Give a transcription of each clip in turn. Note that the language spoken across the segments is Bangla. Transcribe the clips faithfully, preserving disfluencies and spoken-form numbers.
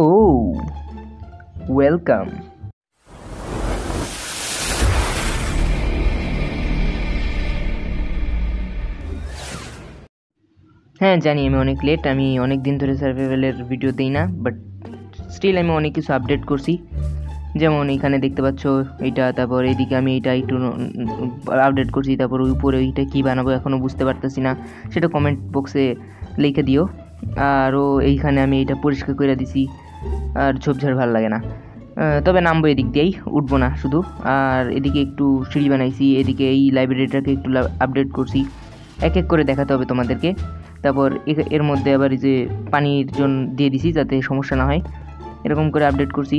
Oh, welcome. हाँ जानी अनेक लेट आमी अनेक दिन धरे सर्वाइवल भिडियो दी ना बाट स्टिल आमी अनेक किछु आपडेट करछि जेमन एखाने देखते पाচ্ছ एटा तारपर एदिके आमी एटा एकटु आपडेट करछि तारपर उपरे एटा कि बानाबो एखोनो बुझते पारताछि ना सेटा कमेंट बक्से लिखे दिओ आर एइखाने आमी एटा परिष्कार कइरा दिछि आर झोपझाड़ भालो लागे ना तबे नामबो एदिक दिएई उठबो ना शुधु आर एदिके एकटु सीढ़ी बानाइछि एदिके एइ लाइब्रेरिटाके एकटु आपडेट करछि एक एक करे देखाते होबे तोमादेरके তারপর এর মধ্যে আবার এই যে পানির জন্য দিয়ে দিছি যাতে সমস্যা না হয় এরকম করে আপডেট করছি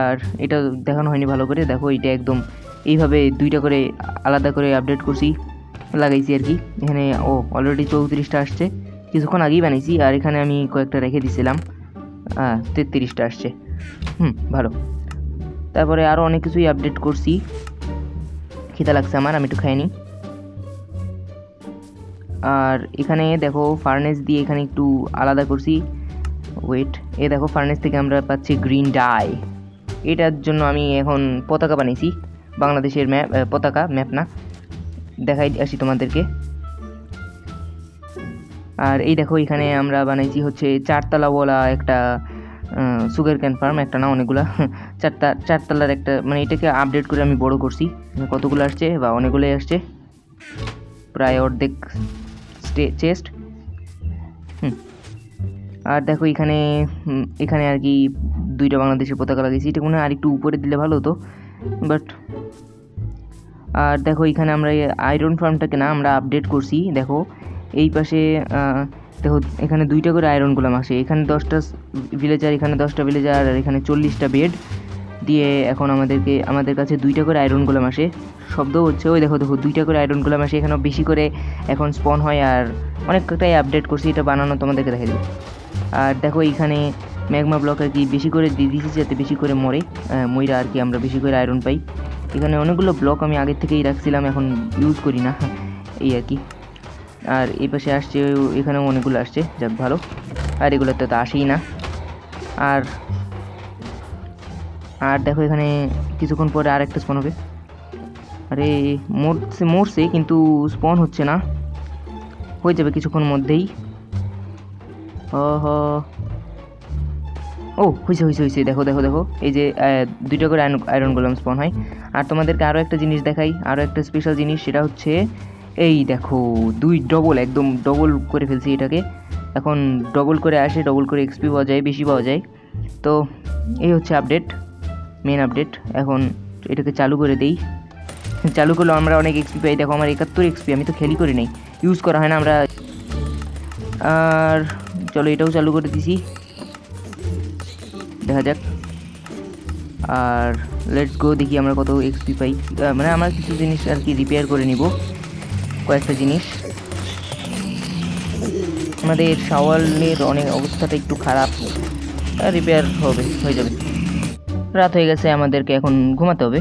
আর এটা দেখানো হয়নি ভালো করে দেখো এটা একদম এইভাবে দুইটা করে আলাদা করে আপডেট করছি লাগাইছি আর কি এখানে ও অলরেডি চৌত্রিশটা আসছে কিছুক্ষণ আগেই বানাইছি আর এখানে আমি কয়েকটা রেখে দিয়েছিলাম তেত্রিশটা আসছে হুম ভালো তারপরে আরও অনেক কিছুই আপডেট করছি খিদা লাগছে আমার আমি একটু খাইনি আর এখানে দেখো ফার্নেস দিয়ে এখানে একটু আলাদা করছি ওয়েট এই দেখো ফার্নেস থেকে আমরা পাচ্ছি গ্রিন ডাই এটার জন্য আমি এখন পতাকা বানাইছি বাংলাদেশের ম্যাপ পতাকা ম্যাপ না দেখাই আসি তোমাদেরকে আর এই দেখো এখানে আমরা বানাইছি হচ্ছে চারতলাওয়ালা একটা সুগার ক্যান ফার্ম একটা না অনেকগুলা চারটা চারতলার একটা মানে এটাকে আপডেট করে আমি বড় করছি কতগুলো আসছে বা অনেকগুলোই আসছে প্রায় অর্ধেক চেস্ট হুম আর দেখো এখানে এখানে আর কি দুইটা বাংলাদেশের পতাকা লাগিয়েছি এটা মনে হয় আর একটু উপরে দিলে ভালো হতো বাট আর দেখো এখানে আমরা আয়রন ফার্মটাকে না আমরা আপডেট করছি দেখো এই পাশে দেখো এখানে দুইটা করে আয়রন গোলাম আসে এখানে দশটা ভিলেজার এখানে দশটা ভিলেজার আর এখানে চল্লিশটা বেড দিয়ে এখন আমাদেরকে আমাদের কাছে দুইটা করে আয়রন গোলাম আসে শব্দ হচ্ছে ওই দেখো দেখো দুইটা করে আয়রন গোলাম আসে এখানেও বেশি করে এখন স্পন হয় আর অনেকটাই আপডেট করছি এটা বানানো তোমাদেরকে দেখে দেবো আর দেখো এইখানে ম্যাগমা ব্লক আর কি বেশি করে দিয়ে দিয়েছি যাতে বেশি করে মরে ময়রা আর কি আমরা বেশি করে আয়রন পাই এখানে অনেকগুলো ব্লক আমি আগের থেকেই রাখছিলাম এখন ইউজ করি না এই আর কি আর এই পাশে আসছে এখানেও অনেকগুলো আসছে যাক ভালো আর এগুলোতে তো আসেই না আর আর দেখো এখানে কিছুক্ষণ পরে আর একটা স্পন হবে আরে মরছে মরছে কিন্তু স্পন হচ্ছে না হয়ে যাবে কিছুক্ষণ মধ্যেই ওহো ও হয়েছে হয়েছে হয়েছে দেখো দেখো দেখো এই যে দুইটা করে আয়রন গোলাম স্পন হয় আর তোমাদেরকে আরও একটা জিনিস দেখাই আরও একটা স্পেশাল জিনিস সেটা হচ্ছে এই দেখো দুই ডবল একদম ডবল করে ফেলছি এটাকে এখন ডবল করে আসে ডবল করে এক্সপি পাওয়া যায় বেশি পাওয়া যায় তো এই হচ্ছে আপডেট মেন আপডেট এখন এটাকে চালু করে দেই চালু করলে আমরা অনেক এক্সপি পাই দেখো আমার একাত্তর এক্সপি আমি তো খেলি করি নাই ইউজ করা হয় না আমরা আর চলো এটাও চালু করে দিছি দেখা যাক আর লেটস গো দেখি আমরা কত এক্সপি পাই মানে আমরা কিছু জিনিস আর কি রিপেয়ার করে নিব কয়েকটা জিনিস আমাদের শাওয়ালের অনেক অবস্থাটা একটু খারাপ রিপেয়ার হবে হয়ে যাবে রাত হয়ে গেছে আমাদেরকে এখন ঘুমাতে হবে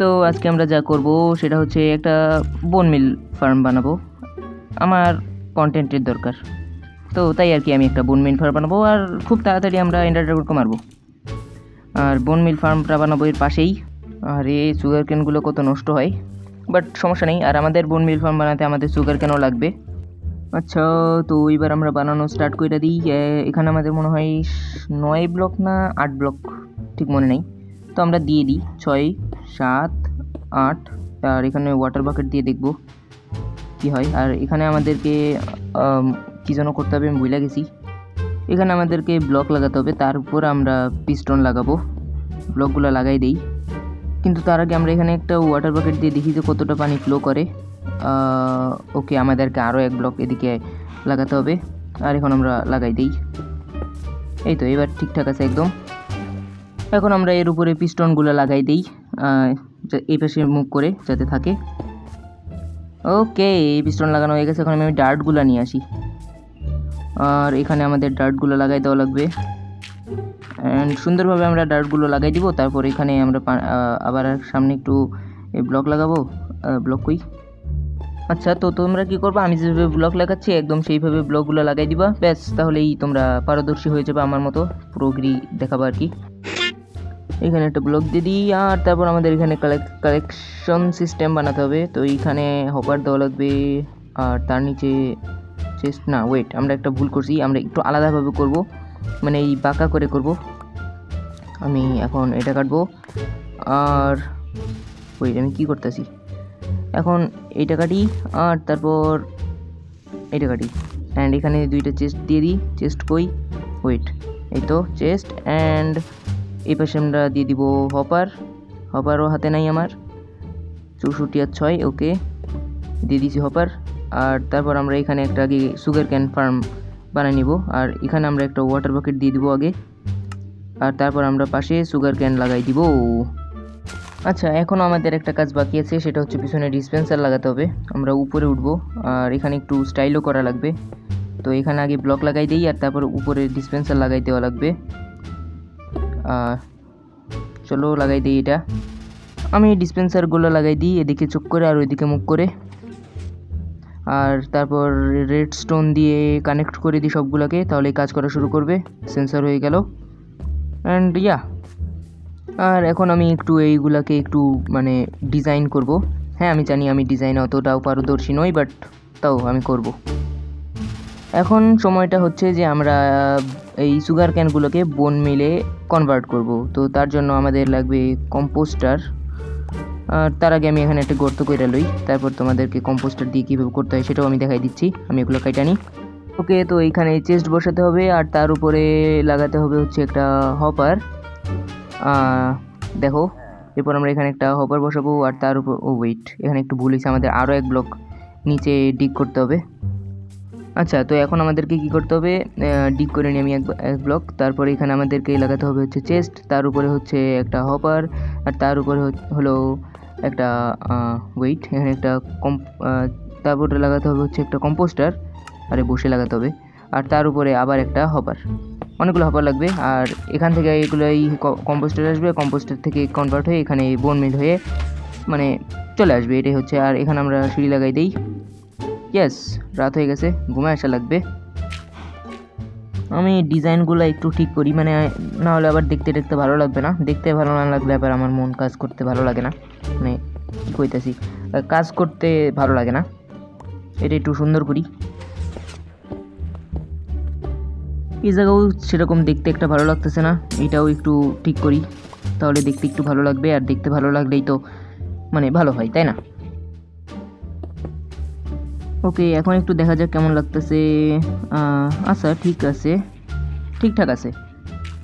তো আজকে আমরা যা করব সেটা হচ্ছে একটা বোনমিল ফার্ম বানাবো আমার কন্টেন্টের দরকার তো তাই আর কি আমি একটা বোনমিল ফার্ম বানাবো আর খুব তাড়াতাড়ি আমরা এন্ডার ড্রাগনকে মারবো আর বোনমিল ফার্মটা বানাবো এর পাশেই আর এই সুগার ক্যানগুলো কত নষ্ট হয় বাট সমস্যা নেই আর আমাদের বোনমিল ফার্ম বানাতে আমাদের সুগার ক্যানও লাগবে আচ্ছা তো এবার আমরা বানানো স্টার্ট করে দিই এখানে আমাদের মনে হয় নয় ব্লক না আট ব্লক ঠিক মনে নেই তো আমরা দিয়ে দিই ছয় সাত আট আর এখানে ওয়াটার বাকেট দিয়ে দেখব কি হয় আর এখানে আমাদেরকে কী যেন করতে হবে আমি ভুলে গেছি এখানে আমাদেরকে ব্লক লাগাতে হবে তারপর আমরা পিস্টন লাগাবো ব্লকগুলো লাগাই দিই কিন্তু তার আগে আমরা এখানে একটা ওয়াটার বাকেট দিয়ে দেখি যে কতটা পানি ফ্লো করে ওকে আমাদেরকে আরও এক ব্লক এদিকে লাগাতে হবে আর এখন আমরা লাগাই দিই এই তো এবার ঠিকঠাক আছে একদম এখন আমরা এর উপরে পিস্টনগুলো লাগাই দিই এই পাশে মুভ করে যাতে থাকে ওকে এই পিস্টন লাগানো হয়ে গেছে এখন আমি ডার্টগুলো নিয়ে আসি আর এখানে আমাদের ডার্টগুলো লাগাই দেওয়া লাগবে অ্যান্ড সুন্দরভাবে আমরা ডার্টগুলো লাগাই দিব তারপর এখানে আমরা আবার সামনে একটু ব্লক লাগাবো ব্লক কই আচ্ছা তো তোমরা কি করবে আমি যেভাবে ব্লক লাগাচ্ছি একদম সেইভাবে ব্লকগুলো লাগাই দিবা ব্যাস তাহলেই তোমরা পারদর্শী হয়ে যাবে আমার মতো প্রোগ্রি দেখাবা আর কি এখানে একটা ব্লক দিয়ে দিই আর তারপর আমাদের এখানে কালেকশন সিস্টেম বানাতে হবে তো এইখানে হপার দেওয়া লাগবে আর তার নিচে চেস্ট না ওয়েট আমরা একটা ভুল করছি আমরা একটু আলাদাভাবে করব মানে এই বাঁকা করে করব আমি এখন এটা কাটবো আর ওই আমি কি করতেছি এখন এইটা কাটি আর তারপর এইটা কাটি অ্যান্ড এখানে দুইটা চেস্ট দিয়ে দিই চেস্ট কই ওয়েট এই তো চেস্ট অ্যান্ড এই পাশে আমরা দিয়ে দিব হপার হপারও হাতে নাই আমার চৌষট্টি আর ছয় ওকে দিয়ে দিয়েছি হপার আর তারপর আমরা এখানে একটা আগে সুগার ক্যান ফার্ম বানিয়ে নিব আর এখানে আমরা একটা ওয়াটার বাকেট দিয়ে দিব আগে আর তারপর আমরা পাশে সুগার ক্যান লাগাই দিব আচ্ছা এখন আমাদের একটা কাজ বাকি আছে সেটা হচ্ছে পিছনে ডিসপেন্সার লাগাতে হবে আমরা উপরে উঠব আর এখানে একটু স্টাইলও করা লাগবে তো এখানে আগে ব্লক লাগাই দিই আর তারপর উপরে ডিসপেন্সার লাগাই দেওয়া লাগবে চলো লাগাই দিই এটা আমি ডিসপেন্সারগুলো লাগাই দিই এদিকে চোখ করে আর ওইদিকে মুখ করে আর তারপর রেড স্টোন দিয়ে কানেক্ট করে দিই সবগুলোকে তাহলে কাজ করা শুরু করবে সেন্সার হয়ে গেল অ্যান্ড ইয়া আর এখন আমি একটু এইগুলাকে একটু মানে ডিজাইন করব হ্যাঁ আমি জানি আমি ডিজাইন অতটাও পারদর্শী নই বাট তাও আমি করব এখন সময়টা হচ্ছে যে আমরা এই সুগার ক্যানগুলোকে বোন মিলে কনভার্ট করব তো তার জন্য আমাদের লাগবে কম্পোস্টার আর তার আগে আমি এখানে একটা গর্ত কইরা লই তারপর তোমাদেরকে কম্পোস্টার দিয়ে কীভাবে করতে হয় সেটাও আমি দেখাই দিচ্ছি আমি এগুলো কাইটা নিই ওকে তো এইখানে চেস্ট বসাতে হবে আর তার উপরে লাগাতে হবে হচ্ছে একটা হপার দেখো এরপর আমরা এখানে একটা হপার বসাবো আর তার উপর ও ওয়েট এখানে একটু ভুল হয়েছে আমাদের আরও এক ব্লক নিচে ডিগ করতে হবে আচ্ছা তো এখন আমাদেরকে কি করতে হবে ডিগ করে নিই আমি এক এক ব্লক তারপরে এখানে আমাদেরকে লাগাতে হবে হচ্ছে চেস্ট তার উপরে হচ্ছে একটা হপার আর তার উপরে হলো একটা ওয়েট এখানে একটা কম তারপরে লাগাতে হবে হচ্ছে একটা কম্পোস্টার আরে বসে লাগাতে হবে আর তার উপরে আবার একটা হপার অনেকগুলো হপার লাগবে আর এখান থেকে এগুলো এই কম্পোস্টার আসবে কম্পোস্টার থেকে কনভার্ট হয়ে এখানে বোনমিল হয়ে মানে চলে আসবে এটাই হচ্ছে আর এখানে আমরা সিঁড়ি লাগাই দিই ইয়েস রাত হয়ে গেছে ঘুমে আসা লাগবে আমি ডিজাইনগুলো একটু ঠিক করি মানে না হলে আবার দেখতে দেখতে ভালো লাগবে না দেখতে ভালো না লাগলে আবার আমার মন কাজ করতে ভালো লাগে না মানে কী কইতাছি কাজ করতে ভালো লাগে না এটা একটু সুন্দর করি এই জায়গাও সেরকম দেখতে একটা ভালো লাগতেছে না এটাও একটু ঠিক করি তাহলে দেখতে একটু ভালো লাগবে আর দেখতে ভালো লাগলেই তো মানে ভালো হয় তাই না ওকে এখন একটু দেখা যাক কেমন লাগতেছে আচ্ছা ঠিক আছে ঠিকঠাক আছে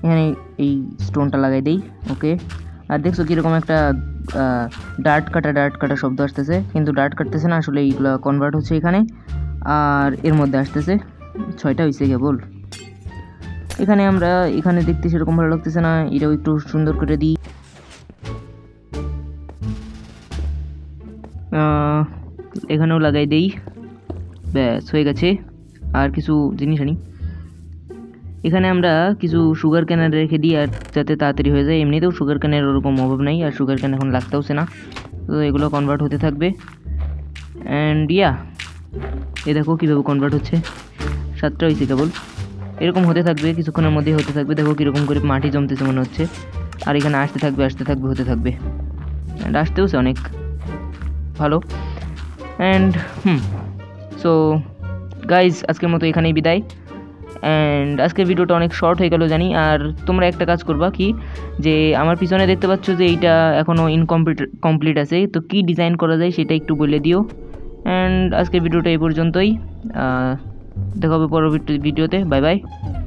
এখানে এই স্টোনটা লাগাই দিই ওকে আর দেখছো কীরকম একটা ডার্ট কাটা ডার্ট কাটা শব্দ আসতেছে কিন্তু ডার্ট কাটতেছে না আসলে এইগুলো কনভার্ট হচ্ছে এখানে আর এর মধ্যে আসতেছে ছয়টা হয়েছে কেবল এখানে আমরা এখানে দেখতে সেরকম ভালো লাগতেছে না এটাও একটু সুন্দর করে দিই এখানেও লাগাই দেই ব্যাস হয়ে গেছে আর কিছু জিনিস আনি এখানে আমরা কিছু সুগার ক্যানের রেখে দিই আর যাতে তাড়াতাড়ি হয়ে যায় এমনিতেও সুগার ক্যানের ওরকম অভাব নাই আর সুগার ক্যান এখন লাগতেওছে না তো এগুলো কনভার্ট হতে থাকবে অ্যান্ড ইয়া এ দেখো কীভাবে কনভার্ট হচ্ছে সাতটা হয়েছে কেবল এরকম হতে থাকবে কিছুক্ষণের মধ্যে হতে থাকবে দেখো কীরকম করে মাটি জমতেছে মনে হচ্ছে আর এখানে আসতে থাকবে আসতে থাকবে হতে থাকবে অ্যান্ড আসতেওছে অনেক ভালো অ্যান্ড হুম সো গাইজ আজকের মতো এখানেই বিদায় অ্যান্ড আজকের ভিডিওটা অনেক শর্ট হয়ে গেল জানি আর তোমরা একটা কাজ করবা কি যে আমার পিছনে দেখতে পাচ্ছ যে এইটা এখনও ইনকমপ্লিট কমপ্লিট আছে তো কি ডিজাইন করা যায় সেটা একটু বলে দিও অ্যান্ড আজকের ভিডিওটা এই পর্যন্তই দেখা হবে পরবর্তী ভিডিওতে বাই বাই।